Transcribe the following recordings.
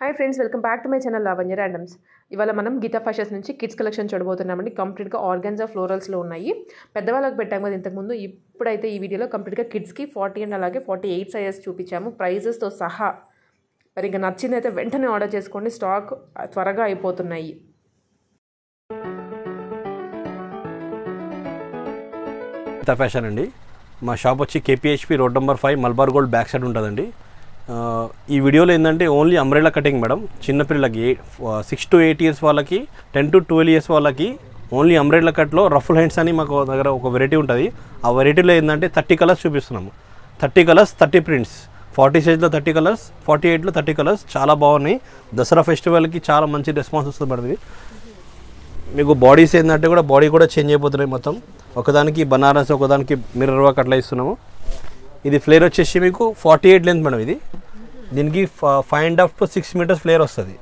Hi friends, welcome back to my channel Lavanya Randoms. ఇవాళ మనం Geetha fashions నుంచి kids collection చూడబోతున్నామండి. కంప్లీట్ గా ఆర్గాన్జా ఫ్లోరల్స్ లో ఉన్నాయి. పెద్దవాళ్ళకి పెట్టాం కదా ఇంతకు ముందు. ఇప్పుడైతే ఈ వీడియోలో కంప్లీట్ గా కిడ్స్ కి 40 and అలాగే 48 సైజెస్ చూపించాము. ప్రైజెస్ తో సహా. మరి ఇంకా నచ్చినైతే వెంటనే ఆర్డర్ చేసుకోండి. స్టాక్ త్వరగా అయిపోతున్నాయి. గీతా ఫ్యాషన్ అండి. మా షాప్ వచ్చి KPHB road number 5 Malabar gold back side ఉంటదండి. ఈ వీడియోలో ఏందంటే ఓన్లీ అంబ్రెల్లా కటింగ్ మేడం చిన్న పిల్లలకి 6 to 8 ఇయర్స్ వాళ్ళకి 10 to 12 ఇయర్స్ వాళ్ళకి ఓన్లీ అంబ్రెల్లా కట్లో రఫుల్ హ్యాండ్స్ అని మాకు దగ్గర ఒక వెరైటీ ఉంటుంది. ఆ వెరైటీలో ఏంటంటే 30 కలర్స్ చూపిస్తున్నాము. 30 కలర్స్ 30 ప్రింట్స్ 40 సైజ్లో 30 కలర్స్ 48లో 30 కలర్స్ చాలా బాగున్నాయి. దసరా ఫెస్టివల్కి చాలా మంచి రెస్పాన్స్ వస్తుంది మేడం. ఇది మీకు బాడీస్ ఏంటంటే కూడా బాడీ కూడా చేంజ్ అయిపోతున్నాయి మొత్తం. ఒకదానికి బనారస్ ఒకదానికి మిర్రర్ వర్క్ అట్లా ఇస్తున్నాము. ఇది ఫ్లేర్ వచ్చేసి మీకు 48 లెంత్ మేడం. ఇది దీనికి 5.5 to 6 మీటర్స్ ఫ్లేర్ వస్తుంది.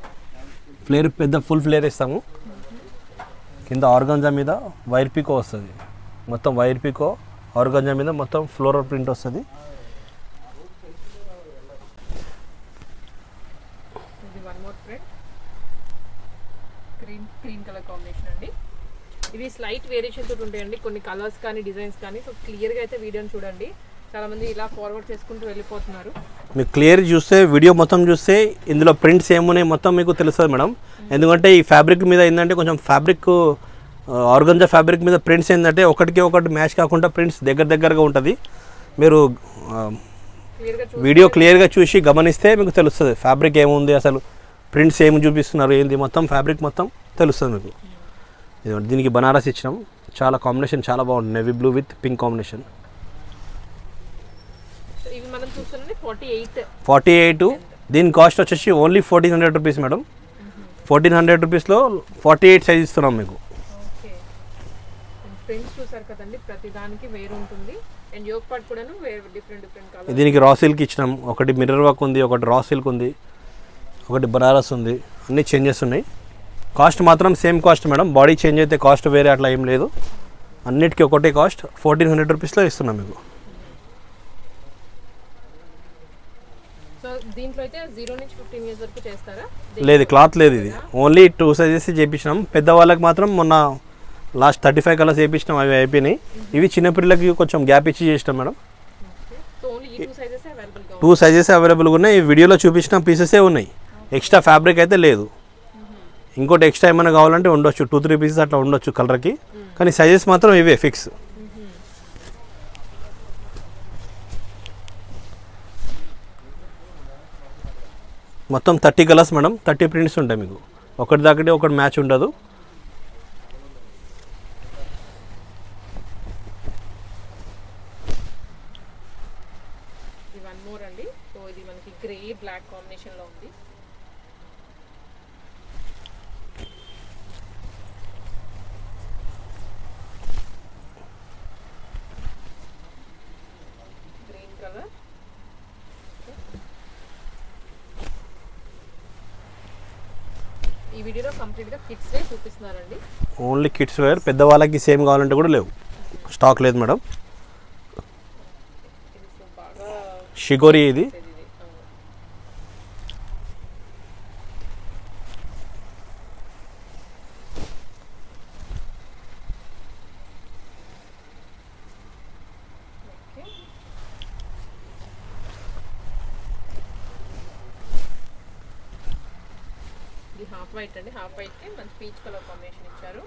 ఫ్లేర్ పెద్ద ఫుల్ ఫ్లేర్ ఇస్తాము. కింద ఆర్గాంజా మీద వైర్ పీకో వస్తుంది. మొత్తం వైర్ పీకో ఆర్గాంజా మీద మొత్తం ఫ్లోరల్ ప్రింట్ వస్తుంది. ఇవి స్లైట్ వేరియేషన్ తోటి ఉంటాయండి. కొన్ని కలర్స్ కానీ డిజైన్స్ కానీ సో క్లియర్గా అయితే వీడియోని చూడండి. చాలా మంది ఇలా ఫార్వర్డ్ చేసుకుంటూ వెళ్ళిపోతున్నారు. మీకు క్లియర్ చూస్తే వీడియో మొత్తం చూస్తే ఇందులో ప్రింట్స్ ఏమున్నాయి మొత్తం మీకు తెలుస్తుంది మేడం. ఎందుకంటే ఈ ఫ్యాబ్రిక్ మీద ఏంటంటే కొంచెం ఫ్యాబ్రిక్ ఆర్గాంజా ఫ్యాబ్రిక్ మీద ప్రింట్స్ ఏంటంటే ఒకటికి ఒకటి మ్యాచ్ కాకుండా ప్రింట్స్ దగ్గరగా ఉంటుంది. మీరు వీడియో క్లియర్గా చూసి గమనిస్తే మీకు తెలుస్తుంది ఫ్యాబ్రిక్ ఏముంది అసలు ప్రింట్స్ ఏమి చూపిస్తున్నారు ఏంది మొత్తం ఫ్యాబ్రిక్ మొత్తం తెలుస్తుంది మీకు. దీనికి బనారస్ ఇచ్చినాం. చాలా కాంబినేషన్ చాలా బాగుంది. Navy blue with pink combination. 48 దీని కాస్ట్ వచ్చేసి ఓన్లీ 1400 రూపీస్ మేడం. 1400 రూపీస్లో 48 సైజ్ ఇస్తున్నాం మీకు. దీనికి రా సిల్క్ ఇచ్చినాం. ఒకటి మిర్రర్ వర్క్ ఉంది, ఒకటి రా సిల్క్ ఉంది, ఒకటి బనారస్ ఉంది. అన్ని చేంజెస్ ఉన్నాయి. కాస్ట్ మాత్రం same cost madam. Body change అయితే కాస్ట్ వేరే అట్లా ఏం లేదు. అన్నిటికీ ఒకటే కాస్ట్ 1400 రూపీస్లో ఇస్తున్నాం మీకు. లేదు క్లాత్ లేదు. ఇది ఓన్లీ 2 సైజెస్ చేయించినాం. పెద్దవాళ్ళకి మాత్రం మొన్న లాస్ట్ 35 కలర్స్ చేయించినాం. అవి అయిపోయినాయి. ఇవి చిన్నపిల్లలకి కొంచెం గ్యాప్ ఇచ్చి చేసినాం మేడం. 2 సైజెస్ అవైలబుల్గా ఉన్నాయి. ఈ వీడియోలో చూపించిన పీసెసే ఉన్నాయి. ఎక్స్ట్రా ఫ్యాబ్రిక్ అయితే లేదు. ఇంకోటి ఎక్స్ట్రా ఏమైనా కావాలంటే ఉండొచ్చు. 2-3 పీసెస్ అట్లా ఉండొచ్చు కలర్కి. కానీ సైజెస్ మాత్రం ఇవే ఫిక్స్. మొత్తం 30 కలర్స్ మేడం. 30 ప్రింట్స్ ఉంటాయి మీకు. ఒకటి దాకటి ఒకటి మ్యాచ్ ఉండదు. ఈ వీడియోలో కంప్లీట్ గా కిడ్స్ వేర్ చూపిస్తున్నారండి. Only kids wear. పెద్దవాళ్ళకి సేమ్ కావాలంటే కూడా లేవు. స్టాక్ లేదు మేడం. షిగోరి ఇది. హాఫ్ వైట్ అండి. హాఫ్ వైట్ కి మంచి పీచ్ కలర్ కాంబినేషన్ ఇచ్చారు.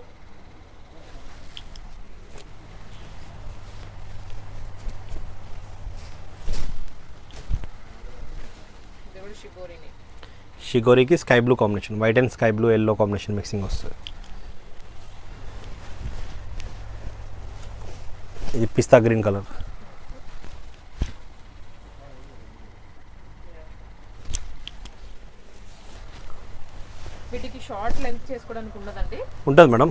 షిగోరికి sky blue combination. White and sky blue yellow combination mixing వస్తుంది. ఇది పిస్తా గ్రీన్ కలర్. ఉంటుంది మేడం.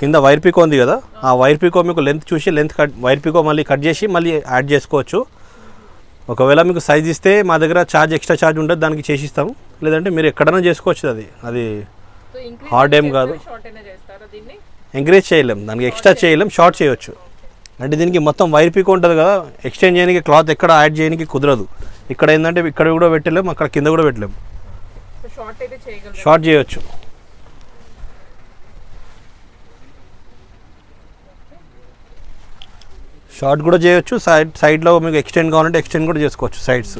కింద వైర్ పీకో ఉంది కదా, ఆ వైర్ పీకో మీకు లెంత్ చూసి లెంత్ కట్ వైర్ పీకో మళ్ళీ కట్ చేసి మళ్ళీ యాడ్ చేసుకోవచ్చు. ఒకవేళ మీకు సైజ్ ఇస్తే మా దగ్గర ఛార్జ్ ఎక్స్ట్రా ఛార్జ్ ఉంటుంది, దానికి చేసిస్తాము. లేదంటే మీరు ఎక్కడైనా చేసుకోవచ్చు. అది హార్డ్ ఏం కాదు. ఎంకరేజ్ చేయలేం, దానికి ఎక్స్ట్రా చేయలేం, షార్ట్ చేయవచ్చు. అంటే దీనికి మొత్తం వైర్ పీకో ఉంటుంది కదా, ఎక్స్చేంజ్ చేయడానికి క్లాత్ ఎక్కడ యాడ్ చేయడానికి కుదరదు. ఇక్కడ ఏంటంటే ఇక్కడ కూడా పెట్టలేము, అక్కడ కింద కూడా పెట్టలేము. షార్ట్ అయితే చేయగలరు, షార్ట్ చేయొచ్చు. షార్ట్ కూడా చేయొచ్చు, సైడ్ సైడ్లో మీకు ఎక్స్టెండ్ కావాలంటే ఎక్స్టెండ్ కూడా చేసుకోవచ్చు సైడ్స్.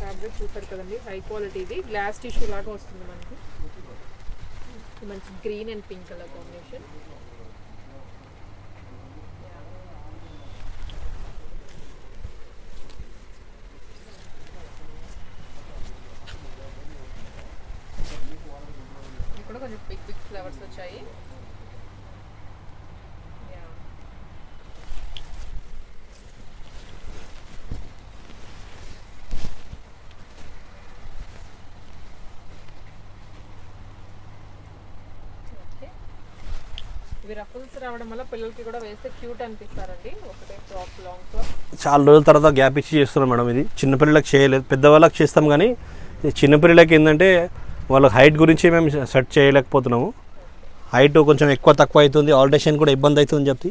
ఫ్యాబ్రిక్ చూసారు కదండి, హై క్వాలిటీది గ్లాస్ టిష్యూ లాగా వస్తుంది మనకి. మంచి green and pink colour combination. ఇక్కడ కొంచెం బిగ్ బిగ్ ఫ్లవర్స్ వచ్చాయి. చాలా రోజుల తర్వాత గ్యాప్ ఇచ్చి చేస్తున్నాం మేడం. ఇది చిన్నపిల్లలకు చేయలేదు, పెద్దవాళ్ళకి చేస్తాం, కానీ చిన్నపిల్లలకి ఏంటంటే వాళ్ళ హైట్ గురించి మేము సెట్ చేయలేకపోతున్నాము. హైట్ కొంచెం ఎక్కువ తక్కువ అవుతుంది, ఆల్టరేషన్ కూడా ఇబ్బంది అవుతుంది చెప్తే.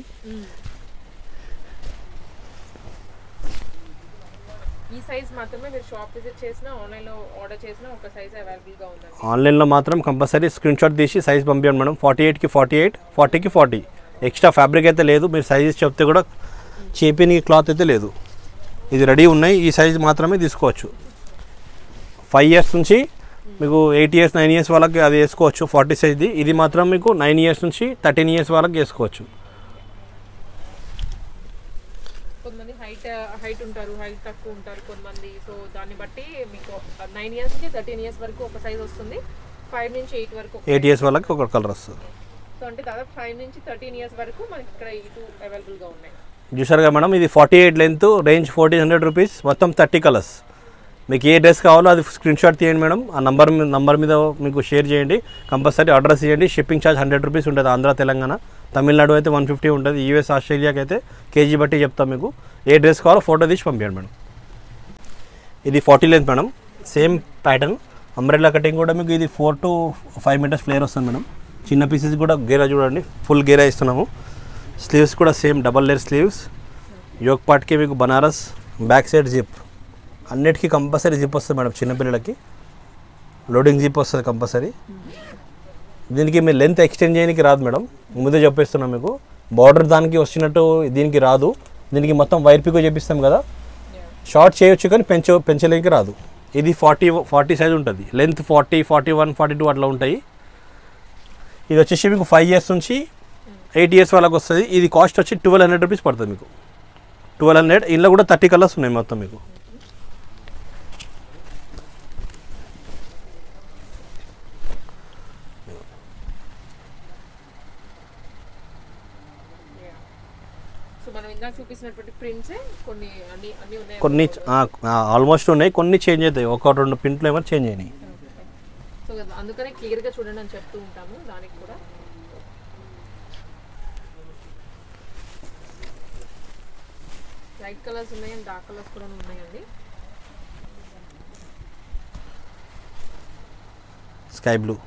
ఆన్లైన్లో మాత్రం కంపల్సరీ స్క్రీన్ షాట్ తీసి సైజ్ పంపించండి మేడం. 48కి 48, 40కి 40. ఎక్స్ట్రా ఫ్యాబ్రిక్ అయితే లేదు, మీరు సైజెస్ చెప్తే కూడా చేపిన క్లాత్ అయితే లేదు. ఇది రెడీ ఉన్నాయి, ఈ సైజ్ మాత్రమే తీసుకోవచ్చు. 5 years నుంచి మీకు 8 years 9 years వాళ్ళకి అది వేసుకోవచ్చు. 40 సైజ్ది ఇది మాత్రం మీకు 9 years నుంచి 13 years వాళ్ళకి వేసుకోవచ్చు. హైట్ ఉంటారు, హైట్ తక్కువ ఉంటారు కొంతమంది. సో దాన్ని బట్టి మీకు 9 years నుంచి 13 years వరకు ఒక సైజ్ వస్తుంది, 5 నుంచి 8 వరకు, 8 years వరకు ఒక కలర్ వస్తుంది. సో అంటే దాదాపు 5 నుంచి 13 years వరకు మనకి ఇక్కడ ఇటు అవైలబుల్గా ఉన్నాయి. చూసారుగా మేడం, ఇది 48 లెంత్, రేంజ్ 1400 రూపీస్, మొత్తం 30 కలర్స్. మీకు ఏ డ్రెస్ కావాలో అది స్క్రీన్ షాట్ తీయండి మేడం. ఆ నంబర్ మీద మీకు షేర్ చేయండి, కంపల్సరీ అడ్రస్ చేయండి. షిప్పింగ్ ఛార్జ్ 100 రూపీస్ ఉంటుంది ఆంధ్ర, తెలంగాణ. తమిళనాడు అయితే 150 ఉంటుంది. యూఎస్, ఆస్ట్రేలియాకి అయితే కేజీ బట్టి చెప్తాం. మీకు ఏ డ్రెస్ కావాలో ఫోటో తీసి పంపించండి మేడం. ఇది 40 length madam, same pattern. Umbrella cutting కూడా మీకు ఇది 4 to 5 మీటర్స్ ఫ్లేర్ వస్తుంది మేడం. చిన్న పీసెస్ కూడా గేరా చూడండి, ఫుల్ గేరా ఇస్తున్నాము. స్లీవ్స్ కూడా same double layer sleeves. Yoke పార్ట్కి మీకు బనారస్, బ్యాక్ సైడ్ జిప్, అన్నిటికీ కంపల్సరీ జిప్ వస్తుంది మేడం. చిన్నపిల్లలకి లోడింగ్ జిప్ వస్తుంది కంపల్సరీ. దీనికి మీరు లెంత్ ఎక్స్టెండ్ చేయడానికి రాదు మేడం, ముందే చెప్పేస్తున్నాం మీకు. బార్డర్ దానికి వచ్చినట్టు దీనికి రాదు. దీనికి మొత్తం వైర్ పికో చేపిస్తాం కదా, షార్ట్ చేయొచ్చు కానీ పెంచలేనికి రాదు. ఇది 40 సైజ్ ఉంటుంది, లెంత్ 40, 41, 42 అట్లా ఉంటాయి. ఇది వచ్చేసి మీకు 5 years నుంచి 8 years వాళ్ళకి వస్తుంది. ఇది కాస్ట్ వచ్చి 1200 రూపీస్ పడుతుంది మీకు. 1200. ఇందులో కూడా 30 కలర్స్ ఉన్నాయి మొత్తం మీకు. కొన్ని ఆల్మోస్ట్ ఉన్నాయి, కొన్ని చేంజ్ అవుతాయి. 1-2 ప్రింట్లు ఏమైనా చేంజ్ అయినాయి. స్కై బ్లూ,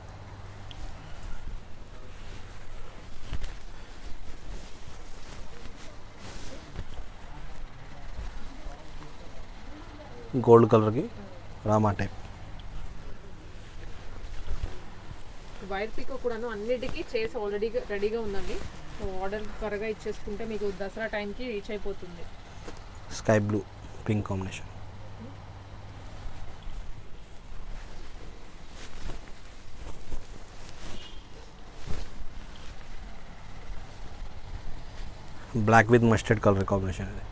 గోల్డ్ కలర్కి రామా టైప్. వైర్ పిక్ కూడాను అన్నిటికీ చేసి ఆల్రెడీ రెడీగా ఉందండి. ఆర్డర్ త్వరగా ఇచ్చేసుకుంటే మీకు దసరా టైంకి రీచ్ అయిపోతుంది. Sky blue pink combination. Black with mustard colour combination ఇది.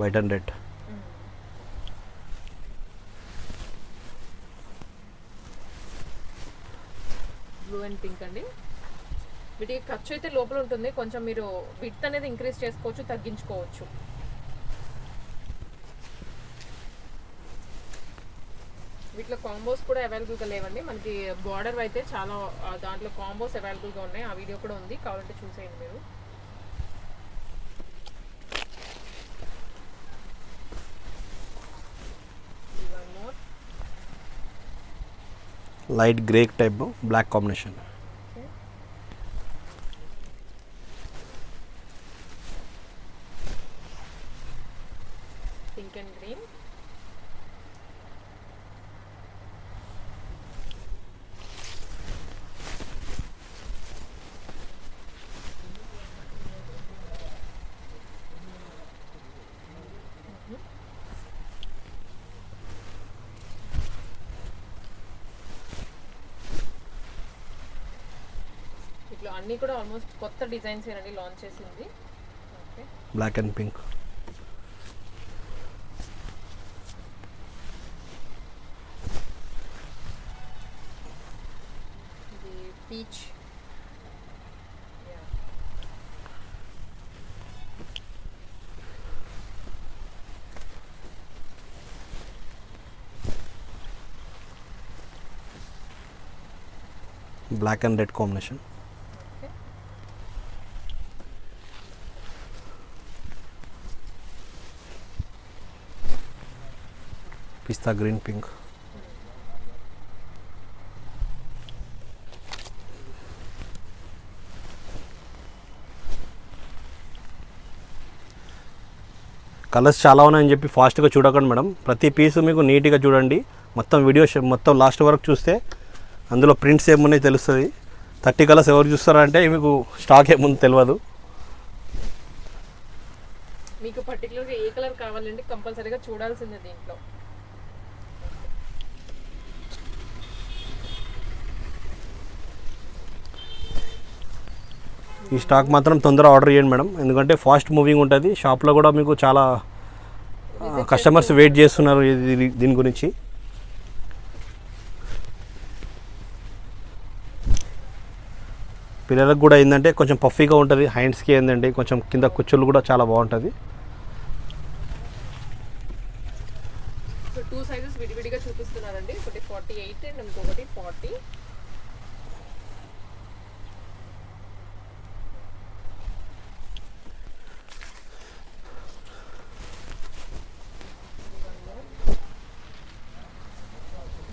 White and red. Blue and pink అండి. వీటికి ఖర్చు అయితే లోపల ఉంటుంది, కొంచెం మీరు విడ్త్ అనేది ఇంక్రీజ్ చేసుకోవచ్చు, తగ్గించుకోవచ్చు. వీటిలో కాంబోస్ కూడా అవైలబుల్గా లేవండి మనకి. బార్డర్ అయితే చాలా దాంట్లో కాంబోస్ అవైలబుల్గా ఉన్నాయి. ఆ వీడియో కూడా ఉంది, కావాలంటే చూసేయండి మీరు. Light grey type, black combination. pink and green. అన్నీ కూడా ఆల్మోస్ట్ కొత్త డిజైన్స్ ఏనండి లాంచ్ చేసింది. Okay, black and pink. ఇది peach. Black and red combination. Pista green pink. Colours చాలా ఉన్నాయని చెప్పి ఫాస్ట్గా చూడకండి మేడం, ప్రతి పీస్ మీకు నీట్గా చూడండి. మొత్తం వీడియో మొత్తం లాస్ట్ వరకు చూస్తే అందులో ప్రింట్స్ ఏమున్నాయి తెలుస్తుంది. 30 కలర్స్ ఎవరు చూస్తారంటే మీకు స్టాక్ ఏముంది తెలియదు. మీకు పర్టికులర్గా ఏ కలర్ కావాలండి కంపల్సరీగా చూడాల్సిందే దీంట్లో. ఈ స్టాక్ మాత్రం తొందరగా ఆర్డర్ చేయండి మేడం, ఎందుకంటే ఫాస్ట్ మూవింగ్ ఉంటుంది. షాప్లో కూడా మీకు చాలా కస్టమర్స్ వెయిట్ చేస్తున్నారు దీని గురించి. పిల్లలకు కూడా ఏంటంటే కొంచెం పఫీగా ఉంటుంది, హ్యాండ్స్కి ఏంటంటే కొంచెం కింద కుచ్చులు కూడా చాలా బాగుంటుంది. టూ సైజెస్ విడివిడిగా చూపిస్తున్నారండి, ఒకటి 48 అండ్ ఇంకొకటి 40.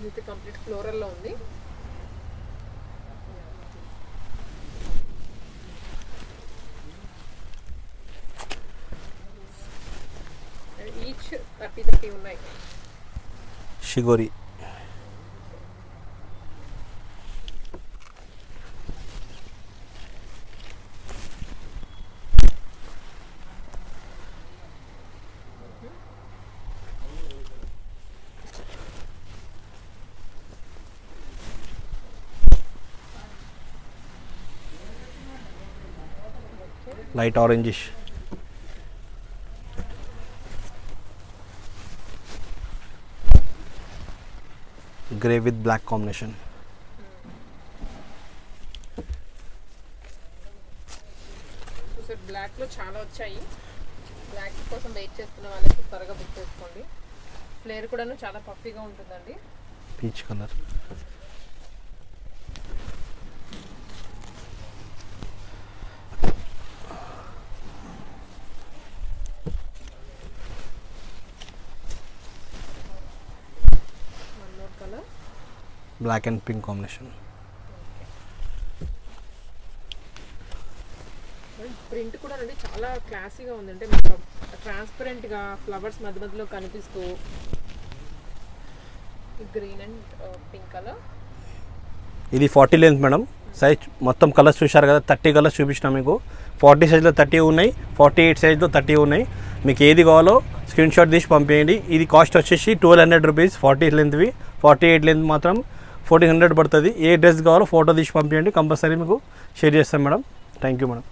ఇది కంప్లీట్ ఫ్లోరల్ లో ఉంది. ఈచ్ 30 ఉన్నాయి. షిగోరి light orangish. Grey with black combination. So black lo chaala vachayi. Black kosam wait chestunna vallaku taraga book cheskondi. Flare kuda nu chaala puffy ga untundandi. Peach color. Black and pink combination. Print కూడా రండి చాలా క్లాసీగా ఉంది, అంటే transparent గా flowers మధ్య మధ్యలో కనిపిస్తూ. Green and pink colour. ఇది 40 లెంత్ మేడం. సైజ్ మొత్తం కలర్స్ చూశారు కదా, 30 కలర్స్ చూపించిన మీకు. 40 సైజ్లో 30 ఉన్నాయి, 48 సైజ్లో 30 ఉన్నాయి. మీకు ఏది కావాలో స్క్రీన్ షాట్ తీసి పంపేయండి. ఇది కాస్ట్ వచ్చేసి 1200 రూపీస్. 40 లెంత్వి, 48 లెంత్ మాత్రం 1400 పడుతుంది. ఏ డ్రెస్ కావాలో ఫోటో తీసి పంపించండి, కంపల్సరీ మీకు షేర్ చేస్తాం మేడం. Thank you madam.